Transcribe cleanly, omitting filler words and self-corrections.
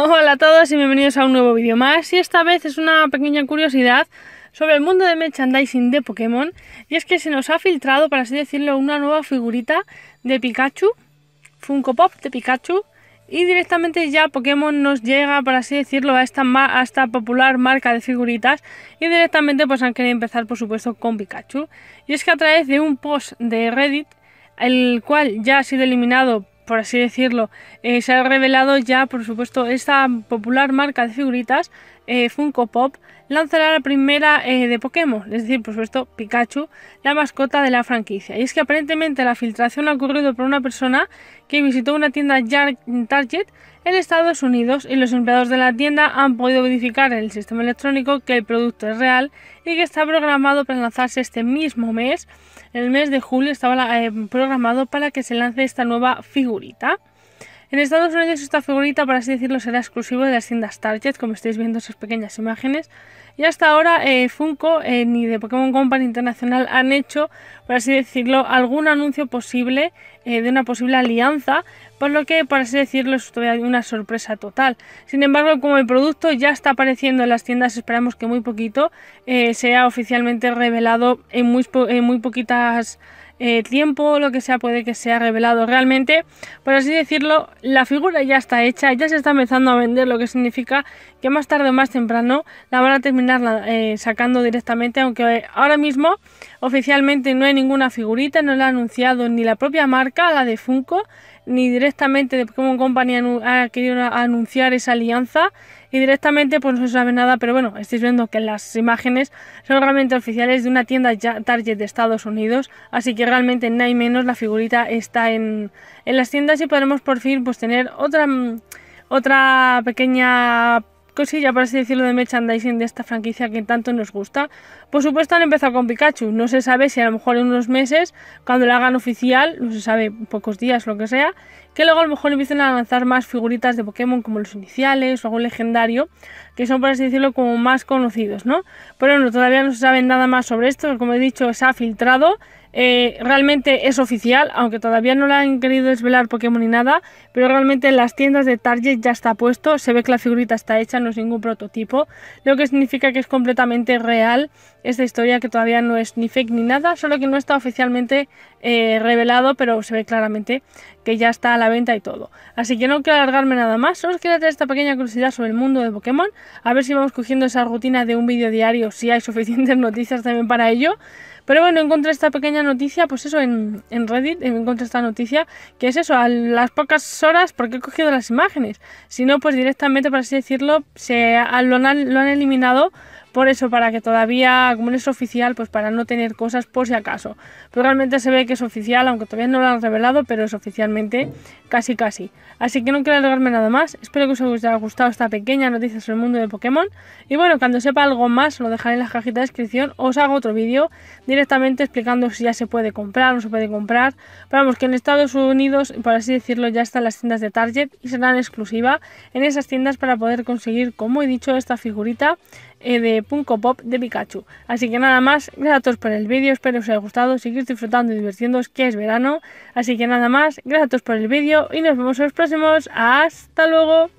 Hola a todos y bienvenidos a un nuevo vídeo más, y esta vez es una pequeña curiosidad sobre el mundo de merchandising de Pokémon, y es que se nos ha filtrado, por así decirlo, una nueva figurita de Pikachu, Funko Pop de Pikachu, y directamente ya Pokémon nos llega, por así decirlo, a esta popular marca de figuritas, y directamente pues han querido empezar, por supuesto, con Pikachu. Y es que a través de un post de Reddit, el cual ya ha sido eliminado, por así decirlo, se ha revelado ya, por supuesto, esta popular marca de figuritas, Funko Pop, lanzará la primera de Pokémon, es decir, por supuesto, Pikachu, la mascota de la franquicia. Y es que aparentemente la filtración ha ocurrido por una persona que visitó una tienda Target en Estados Unidos, y los empleados de la tienda han podido verificar en el sistema electrónico que el producto es real y que está programado para lanzarse este mismo mes. En el mes de julio estaba programado para que se lance esta nueva figurita. En Estados Unidos esta figurita, por así decirlo, será exclusiva de las tiendas Target, como estáis viendo esas pequeñas imágenes. Y hasta ahora Funko ni de Pokémon Company Internacional han hecho, por así decirlo, algún anuncio posible de una posible alianza, por lo que, por así decirlo, es todavía una sorpresa total. Sin embargo, como el producto ya está apareciendo en las tiendas, esperamos que muy poquito sea oficialmente revelado en muy poquitas tiempo, lo que sea, puede que sea revelado realmente. Por así decirlo, la figura ya está hecha, ya se está empezando a vender, lo que significa que más tarde o más temprano la van a terminar sacando directamente, aunque ahora mismo oficialmente no hay ninguna figurita, no la ha anunciado ni la propia marca, la de Funko, ni directamente de Pokémon Company ha querido anunciar esa alianza, y directamente pues no se sabe nada. Pero bueno, estáis viendo que las imágenes son realmente oficiales de una tienda ya Target de Estados Unidos, así que realmente nada y menos la figurita está en las tiendas, y podremos por fin pues tener otra pequeña cosilla, por así decirlo, de merchandising de esta franquicia que tanto nos gusta. Por supuesto han empezado con Pikachu, no se sabe si a lo mejor en unos meses, cuando la hagan oficial, no se sabe, pocos días, lo que sea, que luego a lo mejor empiecen a lanzar más figuritas de Pokémon como los iniciales o algún legendario, que son, por así decirlo, como más conocidos, ¿no? Pero bueno, todavía no se sabe nada más sobre esto, como he dicho, se ha filtrado. Realmente es oficial, aunque todavía no la han querido desvelar Pokémon ni nada, pero realmente en las tiendas de Target ya está puesto, se ve que la figurita está hecha, no es ningún prototipo, lo que significa que es completamente real esta historia, que todavía no es ni fake ni nada, solo que no está oficialmente revelado, pero se ve claramente que ya está a la venta y todo. Así que no quiero alargarme nada más, solo os quería traer esta pequeña curiosidad sobre el mundo de Pokémon, a ver si vamos cogiendo esa rutina de un vídeo diario, si hay suficientes noticias también para ello. Pero bueno, encontré esta pequeña noticia, pues eso, en Reddit, encontré esta noticia, que es eso, a las pocas horas, porque he cogido las imágenes, si no, pues directamente, por así decirlo, lo han eliminado, por eso, para que todavía, como no es oficial, pues para no tener cosas por si acaso. Pero realmente se ve que es oficial, aunque todavía no lo han revelado, pero es oficialmente casi casi. Así que no quiero alargarme nada más, espero que os haya gustado esta pequeña noticia sobre el mundo de Pokémon, y bueno, cuando sepa algo más, lo dejaré en la cajita de descripción, os hago otro vídeo directamente explicando si ya se puede comprar o no se puede comprar. Pero vamos, que en Estados Unidos, por así decirlo, ya están las tiendas de Target y serán exclusiva en esas tiendas para poder conseguir, como he dicho, esta figurita de Funko Pop de Pikachu. Así que nada más, gracias a todos por el vídeo, espero que os haya gustado, seguir disfrutando y divirtiéndoos, que es verano. Así que nada más, gracias a todos por el vídeo y nos vemos en los próximos. ¡Hasta luego!